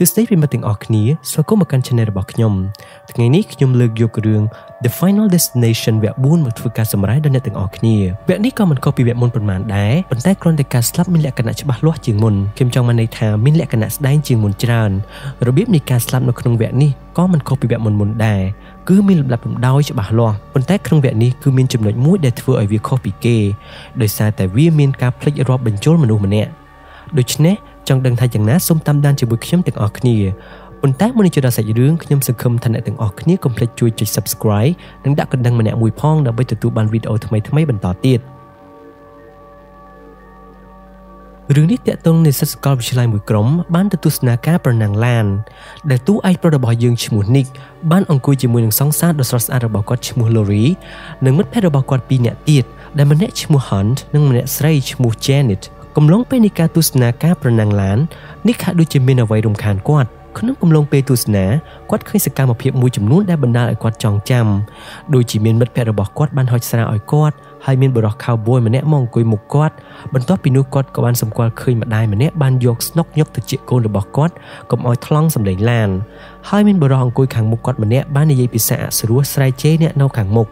សួស្តីប្រិយមិត្តទាំងអស់គ្នា The Final Destination វគ្គ ប៉ុន្តែមុននឹងចូលដល់សាច់រឿងខ្ញុំសង្ឃឹមថាអ្នកទាំងអស់គ្នាកុំភ្លេចជួយចុច Subscribe និងដាក់កណ្ដឹងម្នាក់មួយផងដើម្បីទទួលបានវីដេអូថ្មីៗបន្តទៀត ក្នុងកំឡុងពេលទស្សនាគាត់ឃើញសកម្មភាពមួយចំនួនដែលបណ្ដាលឲ្យគាត់ចង់ចាំ មានសន្តិសុខម្នាក់បានមកប្រាប់គូស្នេហ៍មួយគូឲ្យយកជើងចេ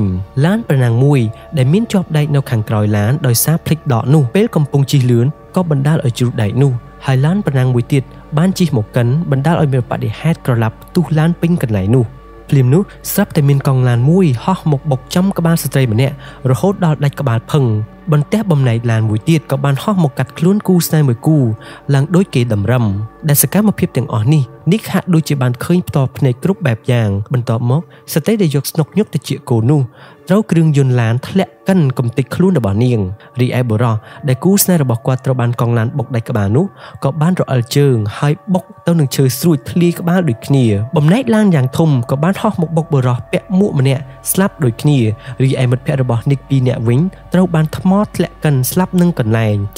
ញឡានប្រណាំងមួយ ដែលសកម្មភាពទាំងអស់នេះ និងលូរីក៏ត្រូវបានឡានផ្ទុះភ្លើងដុតសម្រាប់អ្នកទាំងពីរ ហើយវាធ្វើឲ្យមិត្តភក្តិរបស់គាត់មានការស្លន់ស្លោនិងបណ្ដាលឲ្យមានសកម្មភាព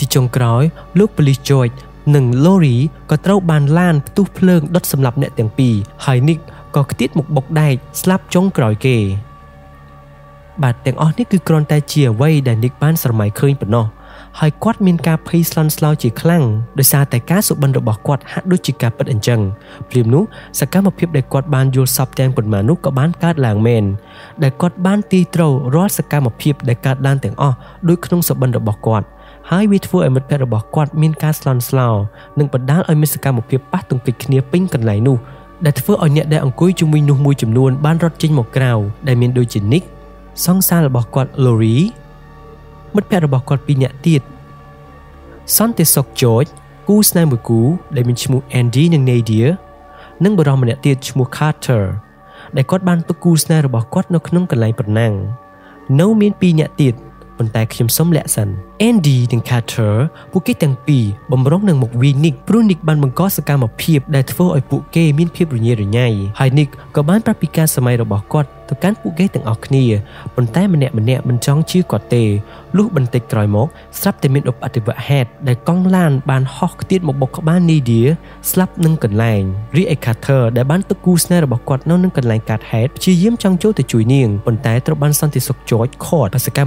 ប៉ះទង្គិចគ្នាពេញកន្លែងនោះដែលធ្វើឲ្យអ្នកដែលអង្គុយជាមួយនោះមួយចំនួនបានរត់ចេញមកក្រៅដែលមានដូចជា ប៉ុន្តែខ្ញុំសូមលាក់សិន Andy និង Carter ពួកគេទាំងពីរបំរុងនឹងមុខ Nick ព្រោះ Nick បានបង្កសកម្មភាពដែលធ្វើឲ្យពួកគេមានភាពរញ៉េរញ៉ៃហើយ Nick ក៏បានប្រាប់ពីការសម័យរបស់គាត់ទៅកាន់ពួកគេទាំងអស់គ្នាប៉ុន្តែម្នាក់ម្នាក់មិនចង់ជឿគាត់ទេលុះបន្តិចក្រោយមកស្រាប់តែមានឧបទ្ទវហេតុដែលកង់ឡានបានហោះខ្ទាតមកបុកក្បាល Nadia ស្លាប់នឹងកន្លែងរីឯ ការភ័យខ្លាចចំពោះសកម្មភាពស្ដាយបែបនេះណាប៉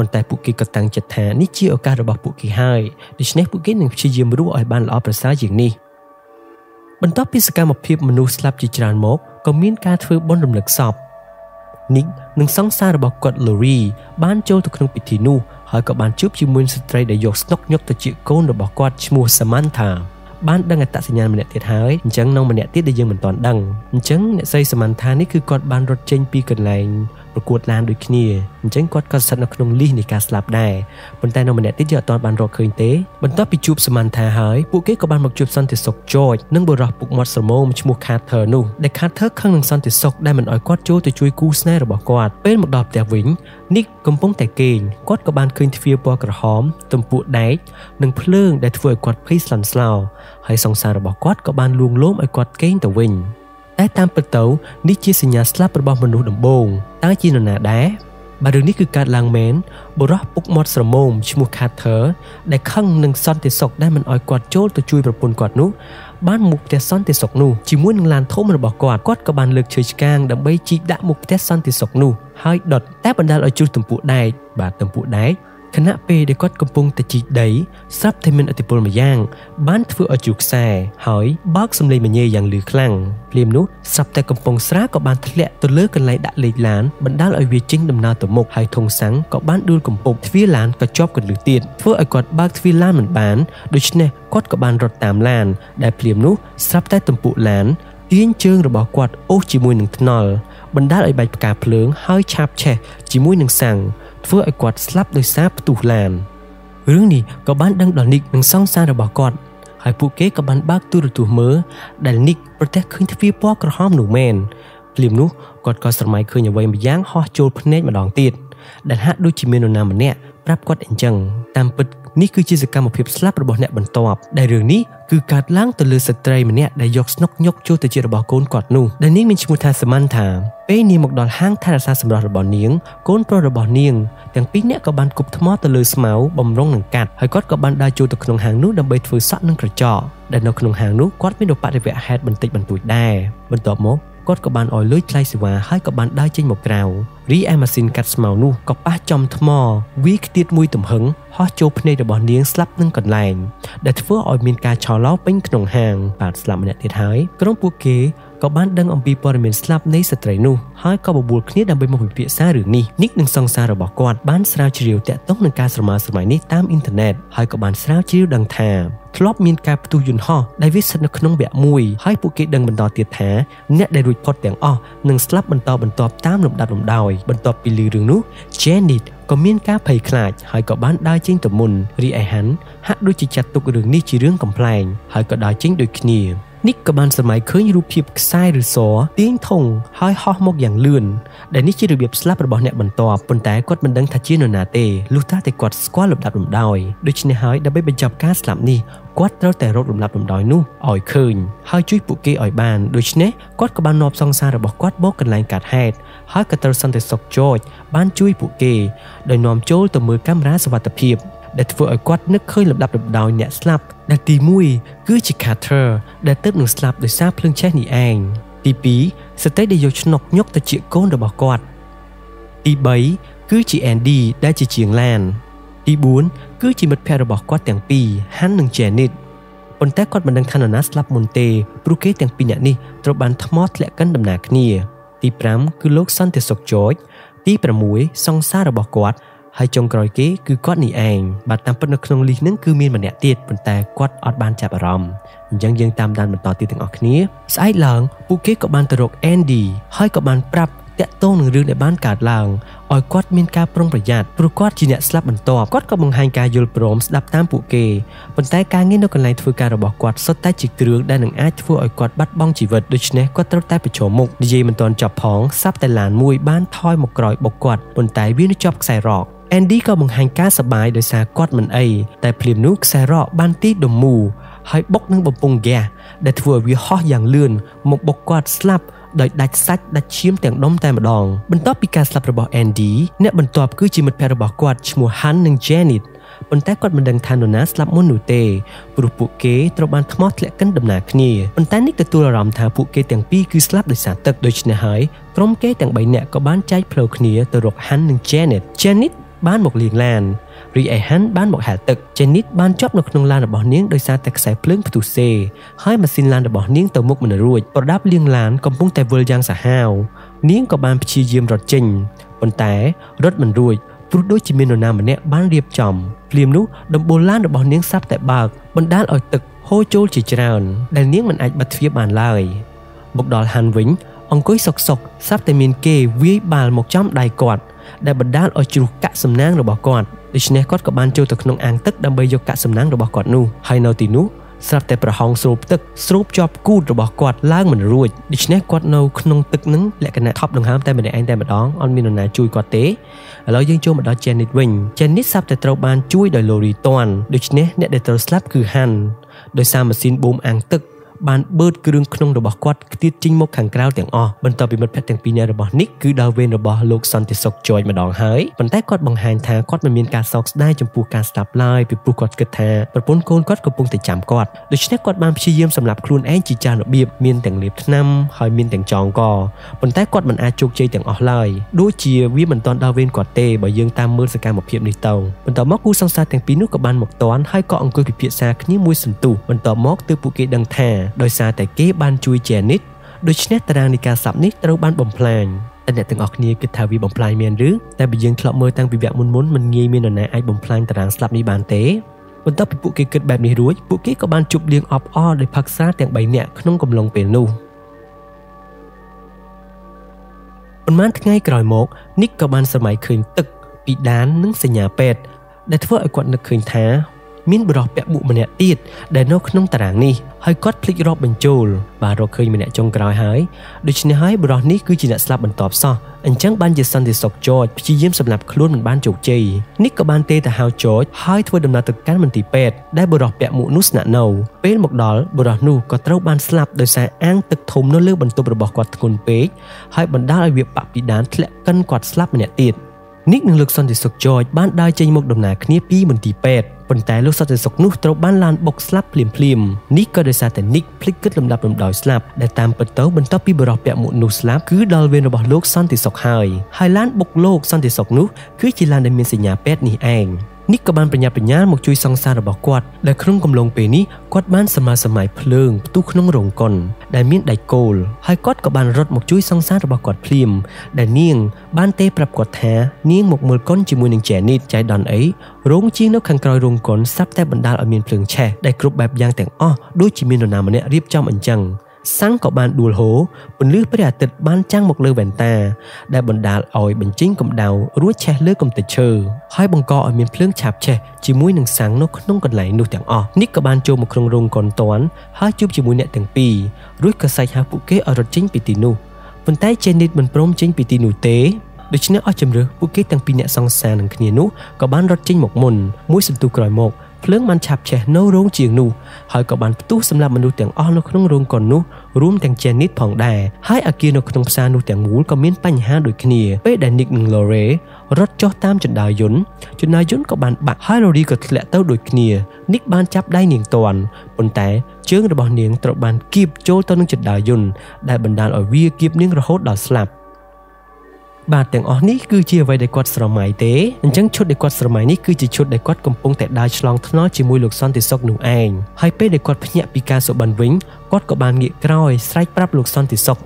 ុន្តែពួកគេក៏តាំងចិត្តថានេះជាឱកាសរបស់ពួកគេហើយដូច្នេះពួកគេនឹងព្យាយាមរកឲ្យបានល្អប្រសើរជាងនេះបន្ទាប់ពីសកម្មភាពមនុស្សស្លាប់ជាច្រើនមកក៏មានការធ្វើបុណ្យរំលឹកសព បានដឹងអត្តសញ្ញាណម្នាក់ទៀតហើយអញ្ចឹងនៅម្នាក់ទៀតដែលយើងមិនទាន់ដឹងអញ្ចឹងអ្នកស្រី ហើយសង្សាររបស់គាត់ក៏បានលួងលោមឲ្យគាត់គេងទៅវិញតែតាមពិតទៅនេះជាសញ្ញាស្លាប់របស់មនុស្សដំបូងតើជានរណាដែរបើរឿងនេះគឺកើតឡើងមែនបុរសពុកមាត់ស្រមោមឈ្មោះ Carter ដែលខឹងនឹងសន្តិសុខដែលមិនឲ្យគាត់ចូលទៅជួយប្រពន្ធគាត់នោះ បាន មុខ ផ្ទះ សន្តិសុខ នោះ ជាមួយ នឹង ឡាន ធំ របស់ គាត់ គាត់ ក៏ បាន លើក ឈើ ឆ្កាង ដើម្បី ជីក ដាក់ មុខ ផ្ទះ សន្តិសុខ នោះ ហើយ ដុត តែ បណ្ដាល ឲ្យ ជ្រុះ ទំពក់ ដែក បាទ ទំពក់ ដែក ខណៈ ពេល ដែល គាត់ កំពុង តែ ជីក ដី ស្រាប់ តែ មាន អតិពល មួយ យ៉ាង បាន ធ្វើ ឲ្យ ជ្រុះ ខ្សែ ហើយ បើក សំឡេង មញ៉េ យ៉ាង លឺ ខ្លាំង ភ្លាម នោះ ស្រាប់ តែ កំពុង ស្រា ក៏ បាន ធ្លាក់ ទៅ លើ កន្លែង ដាក់ លេខ ឡាន បណ្ដាល ឲ្យ វា ចេញ ដំណើរ ទៅ មុខ ហើយ ធុង សាំង ក៏ បាន ដួល កំពប់ ទ្វារ ឡាន ក៏ ជាប់ កន្លឹះ ទៀត ធ្វើ ឲ្យ គាត់ បើក ទ្វារ ឡាន មិន បាន ដូច្នេះគាត់ក៏បានរត់តាមឡានដែលភ្លាមនោះស្រាប់តែទំពក់ឡានទាញជើងរបស់គាត់អូសជាមួយនឹងថ្នល់បណ្ដាលឲ្យបែកផ្កាភ្លើងហើយឆាបឆេះជាមួយនឹងសាំងធ្វើឲ្យគាត់ស្លាប់ដោយសារផ្ទុះឡានរឿងនេះក៏បានដឹងដល់និកនិងសង្សាររបស់គាត់ហើយពួកគេក៏បានបើកទូរទស្សន៍មើលដែលនិកប្រទះឃើញទ្វារពណ៌ក្រហមនោះមែនភ្លាមនោះគាត់ក៏ស្រមៃឃើញអ្វីមួយយ៉ាងហោះចូលភ្នែកម្ដងទៀតដែលហាក់ដូចជាមាននរណាម្នាក់ប្រាប់គាត់អញ្ចឹងតាមពិតនេះគឺជាសកម្មភាពស្លាប់របស់អ្នកបន្ទាប់ដែលរឿងនេះគឺកើតឡើងទៅលើស្ត្រីម្នាក់ដែលយកស្នុកញុកចូលទៅជារបស់កូនគាត់នោះដែលនាងមានឈ្មោះថាសាម៉ាន់ថាពេលនាងមកដល់ហាងថែរក្សាសម្រស់របស់នាងកូនប្រុសរបស់នាងទាំងពីរនាក់ក៏បានគប់ថ្មទៅលើស្មៅបំរុងនឹងកាត់ហើយគាត់ក៏បានដើរចូលទៅក្នុងហាងនោះដើម្បីធ្វើសក់និងក្រចកដែលនៅក្នុងហាងនោះគាត់មានរបរិវៈហេតុបន្តិចបន្តួចដែរបន្ទាប់មកគាត់ក៏បានឲ្យលុយថ្លៃសេវាហើយក៏បានដើរចេញមកក្រៅរីឯម៉ាស៊ីនកាត់ស្មៅនោះក៏ប៉ះចំថ្មវាខ្ទាតមួយទំហឹងហោះចូលភ្នែករបស់នាងស្លាប់នឹងកន្លែងដែលធ្វើឲ្យមានការឆោឡោពេញក្នុងហាងបាទស្លាប់ម្នាក់ទៀតហើយក្រុមពួកគេក៏បានដឹងអំពីព័ត៌មានស្លាប់នៃស្ត្រីនោះហើយក៏បបួលគ្នាដើម្បីមកពិភាក្សារឿងនេះនិកនិងសង្សាររបស់គាត់បានស្រាវជ្រាវតាក់ទងនឹងការស្រមើស្រមៃនេះតាមអ៊ីនធឺណិតហើយក៏បានស្រាវជ្រាវដឹងថាធ្លាប់មានការផ្ទុះយន្តហោះដែលវាស្ថិតនៅក្នុងវគ្គមួយហើយពួកគេដឹងបន្តទៀតថាអ្នកដែលរួចផុតទាំងអស់នឹងស្លាប់បន្តបន្ទាប់តាមលំដាប់លំដោយបន្ទាប់ពីលឺរឿងនោះ Janet ក៏មានការភ័យខ្លាចហើយក៏បានដើរចេញទៅមុនរីឯ Hans ហាក់ដូចជាចាត់ទុករឿងនេះជារឿងកំប្លែងហើយក៏ដើរចេញដូចគ្នានិកក៏បានសម័យឃើញរូបភាពខ្សែឬសទាញធុងហើយហោះមកយ៉ាងលឿនដែលនេះជារបៀបស្លាប់របស់អ្នកបន្ទាប់ប៉ុន្តែគាត់មិនដឹងថាជានរណាទេលុះត្រាតែគាត់ស្គាល់លំដាប់លំដោយដូច្នេះហើយដើម្បីបញ្ចប់ការស្លាប់នេះគាត់ត្រូវតែរត់លំដាប់លំដោយនោះឲ្យឃើញហើយជួយពួកគេឲ្យបានដូច្នេះគាត់ក៏បាននាំសង្សាររបស់គាត់មកកន្លែងកើតហេតុហើយក៏ត្រូវសន្តិសុខចោចបានជួយពួកគេដោយនាំចូលទៅមើលកាមេរ៉ាសុវត្ថិភាពដែលធ្វើឲ្យគាត់នឹកឃើញលំដាប់លំដោយអ្នកស្លាប់ដែលទី1គឺជា Carter ដែលទើបនឹងស្លាប់ដោយសារភ្លើងឆេះនេះឯងទី2ស្ត្រីដែលយកឆ្នុកញុកទៅជាកូនរបស់គាត់ទី3គឺជា Andy ដែលជាជាងឡានទី4គឺជាមិត្តភ័ក្តិរបស់គាត់ទាំងពីរ Han និង Janet ប៉ុន្តែគាត់មិនដឹងថានរណាស្លាប់មុនទេព្រោះគេទាំងពីរនាក់នេះត្រូវបានថ្មធ្លាក់កិនដំណាគ្នាទី5គឺលោកសន្តិសុខ George ទី6សង្សាររបស់គាត់ហើយចុងក្រោយគេគឺគាត់នេះឯងបាទតាមពិតនៅក្នុងលីសនឹងគឺមានម្នាក់ទៀតប៉ុន្តែគាត់អត់បានចាប់អារម្មណ៍អញ្ចឹងយើងតាមដានបន្តទៀតទាំងអស់គ្នាស្អែកឡើងពួកគេក៏បានទៅរក Andy ហើយក៏បានប្រាប់តាក់ទងនឹងរឿងដែលបានកើតឡើងឲ្យគាត់មានការប្រុងប្រយ័ត្នព្រោះគាត់ជាអ្នកស្លាប់បន្ទាប់គាត់ក៏បង្ហាញការយល់ព្រមស្ដាប់តាមពួកគេប៉ុន្តែការងារនៅកន្លែងធ្វើការរបស់គាត់សុទ្ធតែជាគ្រឿងដែលនឹងអាចធ្វើឲ្យគាត់បាត់បង់ជីវិតដូច្នេះគាត់ត្រូវតែប្រឈមមុខនិយាយមិនទាន់ចប់ផងសាប់តែឡានមួយបានថយមកក្រោយបុកគាត់ប៉ុន្តែវានៅជាប់ខ្សែរ៉កAndy ក៏បង្ហាញការសប្បាយដោយសារគាត់មិនអីតែភ្លាមនោះខ្សែរ៉កបានទីដុំមូហើយបុកនឹងបំពង់ហ្គាសដែលធ្វើឲ្យវាហោះយ៉ាងលឿនមកបុកគាត់ស្លាប់ដោយដាច់សាច់ដាច់ឈាមទាំងដុំតែម្ដងបន្ទាប់ពីការស្លាប់របស់ Andy អ្នកបន្ទាប់គឺជាមិត្តភ័ក្តិរបស់គាត់ឈ្មោះ Han និង Janet ប៉ុន្តែគាត់មិនដឹងថានរណាស្លាប់មុននោះទេព្រោះពួកគេត្រូវបានថ្មធ្លាក់កិនដំណាគ្នាប៉ុន្តែនេះទទួលអារម្មណ៍ថាពួកគេទាំងពីរគឺស្លាប់ដោយសារទឹកដូច្នេះហើយក្រុមគេទាំង3នាក់ក៏បានចែកផ្លូវគ្នាទៅរក Han និង Janet បានមកលាងឡានរីឯ Han បានមកហែលទឹក Janet បានជាប់នៅក្នុងឡានរបស់នាងដោយសារតែខ្សែភ្លើងផ្ទុះសេហើយម៉ាស៊ីនឡានរបស់នាងទៅមុខមិនរួចប្រដាប់លាងឡានកំពុងតែវិលយ៉ាងសាហាវនាងក៏បានព្យាយាមរត់ចេញប៉ុន្តែរត់មិនរួចព្រោះដូចជាមាននរណាម្នាក់បានរៀបចំភ្លាមនោះដំបូលឡានរបស់នាងសាប់តែបើកបណ្ដាលឲ្យទឹកហូរចូលជាច្រើនដែលនាងមិនអាចបិទទ្វារបានឡើយមកដល់ Han វិញអង្គុយសុកសាប់តែមានគេវាយបាល់មកចំដៃគាត់ដែលបណ្ដាលឲ្យជ្រុះកាក់សំណាងរបស់គាត់ដូច្នេះគាត់ក៏បានចូលទៅក្នុងអាងទឹកដើម្បីយកកាក់សំណាងរបស់គាត់នោះហើយនៅទីនោះស្រាប់តែប្រហោងស្រូបទឹកស្រូបជាប់គូតរបស់គាត់ឡើងមិនរួចដូច្នេះគាត់នៅក្នុងទឹកនឹងលក្ខណៈថប់ដង្ហើមតែម្នាក់ឯងតែម្ដងអត់មាននរណាជួយគាត់ទេឥឡូវយើងចូលមកដល់ Janet វិញ Janet ស្រាប់តែត្រូវបានជួយដោយ Lori តាន់ដូច្នេះអ្នកដែលត្រូវស្លាប់គឺ Han ដោយសារម៉ាស៊ីនបូមអាងទឹក បាន បឺត គ្រឿងក្នុង របស់ គាត់ ទៀត ចេញ មក ខាង ក្រៅ ទាំង អស់ បន្ត ពី មិត្តភក្តិ ទាំង ពីរ នាក់ របស់ នេះ គឺ ដល់ វេន របស់ លោក សន្តិសុខ ជួយ ម្ដង ហើយ ប៉ុន្តែ គាត់ បង្ហាញ ថា គាត់ មិន មាន ការ សោក ស្ដាយ ចំ ពោះ ការ ស្លាប់ ឡើយ ពី ព្រោះ គាត់ គិត ថា ប្រពន្ធ កូន គាត់ កំពុង តែ ចាំ គាត់ ដូច្នេះ គាត់ បាន ព្យាយាម សម្លាប់ ខ្លួន ឯង ជា ចាស់ របៀប មាន ទាំង លាប ថ្នាំ ហើយ មាន ទាំង ចង ក ប៉ុន្តែ គាត់ មិន អាច ជោគ ជ័យ ទាំង អស់ ឡើយ ដូច ជា វា មិន ទាន់ ដល់ វេន គាត់ ទេ បើ យើង តាម មើល សកម្មភាព នេះ ទៅ បន្ត មក គូ សង្សារ ទាំង ពីរ នោះ ក៏ បាន មក ទាន់ ហើយ ក៏ អង្គុយ ពិភាក្សា គ្នា មួយ សន្ទុះ បន្ត មក ទើប ពួក គេ ដឹង ថា ដោយ សារ តែ គេ បាន ជួយ Janet ដូច្នេះ តារាង នៃ ការ ស្លាប់ នេះ ត្រូវ បាន បំផ្លាញ តែ អ្នក ទាំង អស់ គ្នា គិត ថា វា បំផ្លាញ មែន ឬ តែ បើ យើង ធ្លាប់ មើល តាំង ពី វគ្គ មុន មិន ងាយ មាន នរណា អាច បំផ្លាញ តារាង ស្លាប់ នេះ បាន ទេ បន្ទាប់ ពី ពួក គេ គិត បែប នេះ រួច ពួក គេ ក៏ បាន ជប់ លៀង អប អរ ដោយ ផឹក សា ទាំង 3 នាក់ ក្នុង កំឡុង ពេល នោះ ប៉ុន្មាន ថ្ងៃ ក្រោយ មក Nick ក៏ បាន សម័យ ឃើញ ទឹក ពី ដាន និង សញ្ញា ពេទ្យ ដែល ធ្វើ ឲ្យ គាត់ នឹក ឃើញ ថា មាន បរិះ ពាក់ មួក ម្នាក់ ទៀត ដែល នៅ ក្នុង តារាង នេះ ហើយ គាត់ ភ្លេច រាប់ បញ្ចូល បាទ រក ឃើញ ម្នាក់ ចុង ក្រោយ ហើយ ដូច្នេះ ហើយ បរិះ នេះ គឺជា អ្នក ស្លាប់ បន្ត សោះ អញ្ចឹង បាន ជា សន្តិសុខ George ព្យាយាម សម្លាប់ ខ្លួន មិន បាន ជោគជ័យ នេះ ក៏ បាន ទេ ទៅ ហៅ George ហើយ ធ្វើ ដំណើរ ទៅ កាន់ មន្ទីរ ពេទ្យ ដែល បរិះ ពាក់ មួក នោះ ស្នាក់ នៅ ពេល មក ដល់ បរិះ នោះ ក៏ ត្រូវ បាន ស្លាប់ ដោយ សារ អាង ទឹក ធំ នៅ លើ បន្ទប់ របស់ គាត់ ធ្ងន់ ពេក ហើយ បណ្ដាល ឲ្យ វា បាក់ ពី ដាន ធ្លាក់ កិន គាត់ ស្លាប់ ម្នាក់ ទៀត Nick និង លោក សន្តិសុខ George បាន ដើរ ចេញ មក ដំណើរ គ្នា ពី មន្ទីរ ពេទ្យប៉ុន្តែ លោក សន្តិសុខ នោះ ត្រូវ បាន ឡាន បុក ស្លាប់ ភ្លាមៗ នេះ ក៏ ដោយ សារ តែ Nick ភ្លេច គិត លំដាប់ លំដោយ ស្លាប់ ដែល តាម ពិត ទៅ បន្ទាប់ ពី បរិះ ពាក់ មួក នោះ ស្លាប់ គឺ ដល់ វេន របស់ លោក សន្តិសុខ ហើយ ឡាន បុក លោក សន្តិសុខ នោះ គឺជា ឡាន ដែល មាន សញ្ញា ពេទ្យ នេះ ឯង Nick ក៏ បាន ប្រញាប់ ប្រញាល់ មក ជួយ សង្សារ របស់ គាត់ ដែល ក្នុង កំឡុង ពេល នេះ គាត់ បាន សម័យ ភ្លើង ផ្ទុះ ក្នុង រោងកុន ដែល មាន ដែក គោល ហើយ គាត់ ក៏ បាន រត់ មក ជួយ សង្សារ របស់ គាត់ ភ្លាម ដែល នាង បាន ទេ ប្រាប់ គាត់ ថា នាង មក មើល កុន ជាមួយ នឹង Janet ចៃ ដន អី រោង ជាង នៅ ខាង ក្រោយ រោង កុន សាប់ តែ បណ្ដាល ឲ្យ មាន ភ្លើង ឆេះ ដែល គ្រប់ បែប យ៉ាង ទាំង អស់ ដូច ជា មាន នរណា ម្នាក់ រៀប ចំ អញ្ចឹង សាំង ក៏ បាន ដួល ហូរ ពន្លឺ ព្រះ អាទិត្យ បាន ចាំង មក លើ វ៉ែនតា ដែល បណ្ដាល ឲ្យ បញ្ចេញ កម្ដៅ រួច ឆេះ លើ កំទេច ឈើ ហើយ បង្ក ឲ្យ មាន ភ្លើង ឆាប ឆេះ ជាមួយ នឹង សាំង នៅ ក្នុង កន្លែង នោះ ទាំង អស់ នេះ ក៏ បាន ចូល មក ក្នុង រោង កុន តាន់ ហើយ ជួប ជាមួយ អ្នក ទាំង ពីរ រួច ក៏ សែក ហៅ ពួក គេ ឲ្យ រត់ ចេញ ពី ទី នោះ ប៉ុន្តែ Janet មិន ព្រម ចេញ ពី ទី នោះ ទេ ដូច្នេះ អស់ ជំរឿស ពួក គេ ទាំង ពីរ អ្នក សង្សារ នឹង គ្នា នោះ ក៏ បាន រត់ ចេញ មក មុន មួយ សន្ទុះ ក្រោយ មក ភ្លើង បាន ឆាប ឆេះ នៅ រោង ជាង នោះ ហើយ ក៏ បាន ផ្ទុះ សម្រាប់ មនុស្ស ទាំង អស់ នៅ ក្នុង រោង កុន នោះ រួម ទាំង Janet ផង ដែរ ហើយ អគារ នៅ ក្នុង ផ្សារ នោះ ទាំង មូល ក៏ មាន បញ្ហា ដូច គ្នា ពេល ដែល Nick និង Lore រត់ ចុះ តាម ចណ្ដាយយន្ត ក៏ បាន បាក់ ហើយ Lore ក៏ ធ្លាក់ ទៅ ដូច គ្នា Nick បាន ចាប់ ដៃ នាង តាន់ ប៉ុន្តែ ជើង របស់ នាង ត្រូវ បាន គៀប ចូល ទៅ នឹង ចណ្ដាយយន្ត ដែល បណ្ដាល ឲ្យ វា គៀប នាង រហូត ដល់ ស្លាប់ បាទ ទាំង អស់ នេះ គឺជា អ្វី ដែល គាត់ ស្រមៃ ទេ អញ្ចឹង ឈុត ដែល គាត់ ស្រមៃ នេះ គឺជា ឈុត ដែល គាត់ កំពុង តែ ដើរ ឆ្លង ថ្នល់ ជាមួយ លោក សន្តិសុខ នោះ ឯង ហើយ ពេល ដែល គាត់ ភ្ញាក់ ពី ការ សុបិន វិញ គាត់ ក៏ បាន ងាក ក្រោយ ស្រែក ប្រាប់ លោក សន្តិសុខ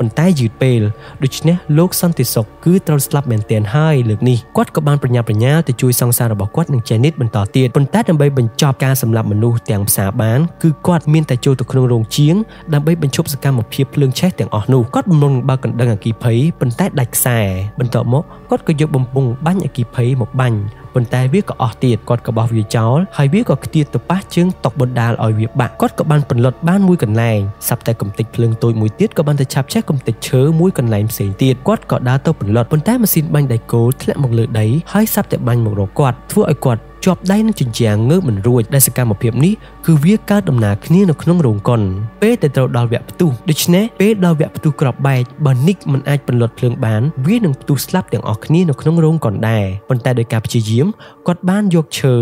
ប៉ុន្តែ យឺត ពេល ដូច្នេះ លោក សន្តិសុខ គឺ ត្រូវ ស្លាប់ មែនទែន ហើយ លើក នេះ គាត់ ក៏ បាន ប្រញាប់ ប្រញាល់ ទៅ ជួយ សង្សារ របស់ គាត់ នឹង Janet បន្ត ទៀត ប៉ុន្តែ ដើម្បី បញ្ចប់ ការ សម្លាប់ មនុស្ស ទាំង ផ្សារ បាន គឺ គាត់ មាន តែ ចូល ទៅ ក្នុង រោង ជាង ដើម្បី បញ្ឈប់ សកម្មភាព ភ្លើង ឆេះ ទាំង អស់ នោះ គាត់ បំរុង បើក កណ្ដឹង អគ្គិភ័យ ប៉ុន្តែ ដាច់ ខ្សែ បន្ត មក គាត់ ក៏ យក បំពង់ បាញ់ អគ្គិភ័យ មក បាញ់ ប៉ុន្តែ វា ក៏ អស់ ទៀត គាត់ ក៏ បោះ វា ចោល ហើយ វា ក៏ ខ្ទាត ទៅ ប៉ះ ជើង តុក បណ្ដាល ឲ្យ វា បាក់ គាត់ ក៏ បាន ពន្លត់ បាន មួយ កន្លែង សាប់តែ កំទេច ភ្លើង តូច មួយ ទៀត ក៏ បាន តែ ឆាប់ ឆេះ កំទេច ឈើ មួយ កន្លែង ផ្សេង ទៀត គាត់ ក៏ ដើរ ទៅ ពន្លត់ ប៉ុន្តែ ម៉ាស៊ីន បាញ់ ដែក គោល ធ្លាក់ មក លើ ដី ហើយ សាប់តែ បាញ់ មក រក គាត់ ធ្វើ ឲ្យ គាត់ ជាប់ ដៃ នឹង ជញ្ជាំង ងើប មិន រួច ដែល សកម្មភាព នេះ គឺ វា កើត ដំណើរ គ្នា នៅ ក្នុង រោង កុន ពេល តែ ត្រូវ ដល់ វគ្គ ផ្ទុះ ដូច្នេះ ពេល ដល់ វគ្គ ផ្ទុះ ក្រប បែក បើ Nick មិន អាច ពន្លត់ ភ្លើង បាន វា នឹង ផ្ទុះ ស្លាប់ ទាំង អស់ គ្នា នៅ ក្នុង រោង កុន ដែរ ប៉ុន្តែ ដោយ ការ ព្យាយាម គាត់ បាន យក ឈើ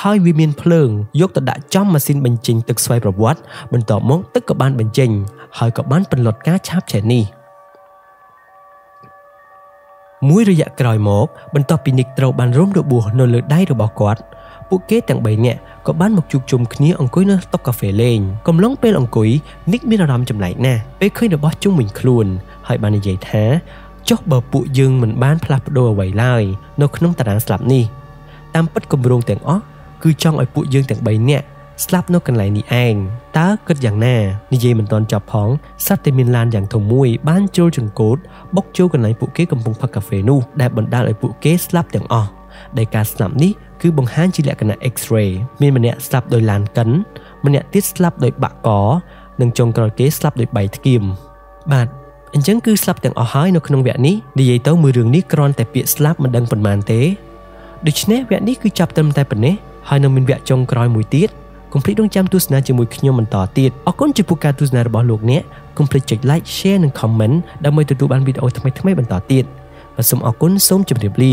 ហើយ វា មាន ភ្លើង យក ទៅ ដាក់ ចំ ម៉ាស៊ីន បញ្ចេញ ទឹក ស្វ័យ ប្រវត្តិ បន្ត មក ទឹក ក៏ បាន បញ្ចេញ ហើយ ក៏ បាន ពន្លត់ ការ ឆាប ឆេះ នេះមួយ រយៈ ក្រោយ មក បន្ទាប់ ពី Nick ត្រូវ បាន រំរបួស នៅ លើ ដៃ របស់ គាត់ ពួក គេ ទាំង 3 នាក់ ក៏ បាន មក ជួប ជុំ គ្នា អង្គុយ នៅ តុ កាហ្វេ លេង កំឡុង ពេល អង្គុយ Nick មាន អារម្មណ៍ ចម្លែក ណាស់ ពេល ឃើញ របស់ ជុំ វិញ ខ្លួន ហើយ បាន និយាយ ថា ចុះ បើ ពួក យើង មិន បាន ផ្លាស់ប្ដូរ អ្វី ឡើយ នៅ ក្នុង តារាង ស្លាប់ នេះ តាម ពិត គម្រោង ទាំង អស់ គឺ ចង់ ឲ្យ ពួក យើង ទាំង 3 នាក់ ស្លាប់ នៅ កន្លែង នេះ ឯង តើ គិត យ៉ាង ណា និយាយ មិន ទាន់ ចប់ ផង សត្វ តែ មាន ឡាន យ៉ាង ធំ មួយ បាន ចូល ចង្កូត បុក ចូល កន្លែង ពួក គេ កំពុង ផឹក កាហ្វេ នោះ ដែល បណ្ដាល ឲ្យ ពួក គេ ស្លាប់ ទាំង អស់ ដែល ការ ស្លាប់ នេះ គឺ បង្ហាញ ជា លក្ខណៈ X-ray មាន ម្នាក់ ស្លាប់ ដោយ ឡាន កិន ម្នាក់ ទៀត ស្លាប់ ដោយ បាក់ ក និង ចុង ក្រោយ គេ ស្លាប់ ដោយ បៃ ថ្គាម បាទ អញ្ចឹង គឺ ស្លាប់ ទាំង អស់ ហើយ នៅ ក្នុង វគ្គ នេះ និយាយ ទៅ មួយ រឿង នេះ គ្រាន់ តែ ពាក្យ ស្លាប់ មិន ដឹង ប៉ុន្មាន ទេ ដូច្នេះ វគ្គ នេះ គឺ ចាប់ ត្រឹម តែ ប៉ុណ្ណេះ ហើយ នៅ មាន វគ្គ ចុង ក្រោយ មួយ ទៀត កុំភ្លេចរងចាំទស្សនាជាមួយខ្ញុំបន្តទៀតអរគុណចំពោះការទស្សនារបស់លោកអ្នកកុំភ្លេចចុច like share និង comment ដើម្បីទទួលបានវីដេអូថ្មីៗបន្តទៀតសូមអរគុណសូមជម្រាបលា